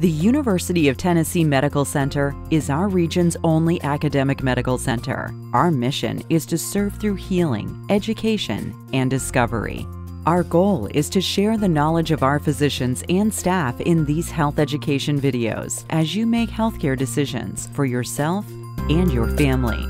The University of Tennessee Medical Center is our region's only academic medical center. Our mission is to serve through healing, education, and discovery. Our goal is to share the knowledge of our physicians and staff in these health education videos as you make healthcare decisions for yourself and your family.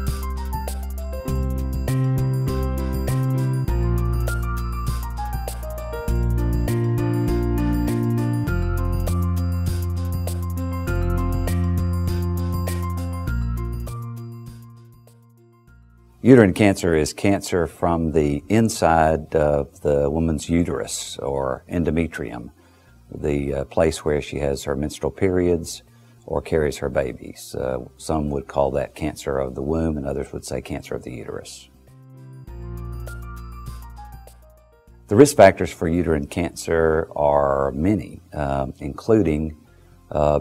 Uterine cancer is cancer from the inside of the woman's uterus or endometrium, the place where she has her menstrual periods or carries her babies. Some would call that cancer of the womb, and others would say cancer of the uterus. The risk factors for uterine cancer are many, including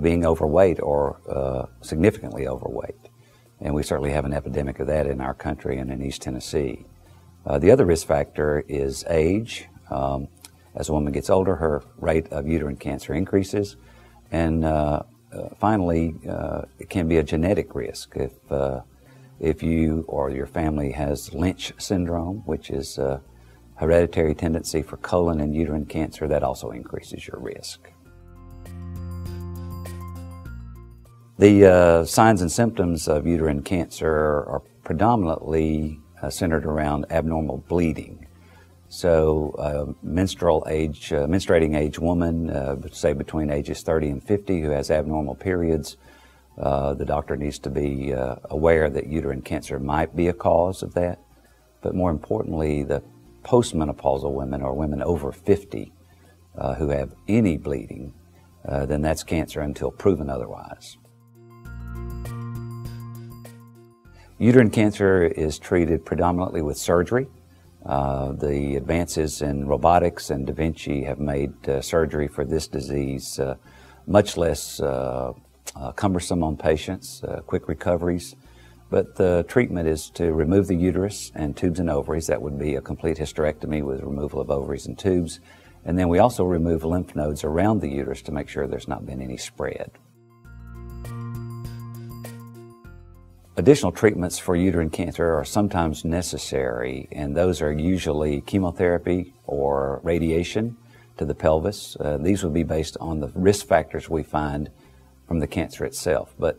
being overweight or significantly overweight. And we certainly have an epidemic of that in our country and in East Tennessee. The other risk factor is age. As a woman gets older, her rate of uterine cancer increases. And finally, it can be a genetic risk. If you or your family has Lynch syndrome, which is a hereditary tendency for colon and uterine cancer, that also increases your risk. The signs and symptoms of uterine cancer are predominantly centered around abnormal bleeding. So menstruating age woman, say between ages 30 and 50, who has abnormal periods, the doctor needs to be aware that uterine cancer might be a cause of that. But more importantly, the postmenopausal women or women over 50 who have any bleeding, then that's cancer until proven otherwise. Uterine cancer is treated predominantly with surgery. The advances in robotics and Da Vinci have made surgery for this disease much less cumbersome on patients, quick recoveries. But the treatment is to remove the uterus and tubes and ovaries. That would be a complete hysterectomy with removal of ovaries and tubes. And then we also remove lymph nodes around the uterus to make sure there's not been any spread. Additional treatments for uterine cancer are sometimes necessary, and those are usually chemotherapy or radiation to the pelvis. These would be based on the risk factors we find from the cancer itself. But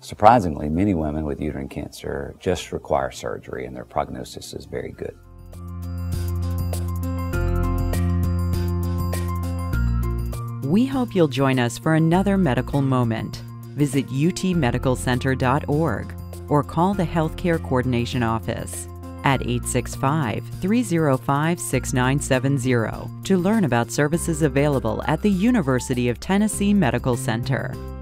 surprisingly, many women with uterine cancer just require surgery, and their prognosis is very good. We hope you'll join us for another medical moment. Visit utmedicalcenter.org. or call the Healthcare Coordination Office at 865-305-6970 to learn about services available at the University of Tennessee Medical Center.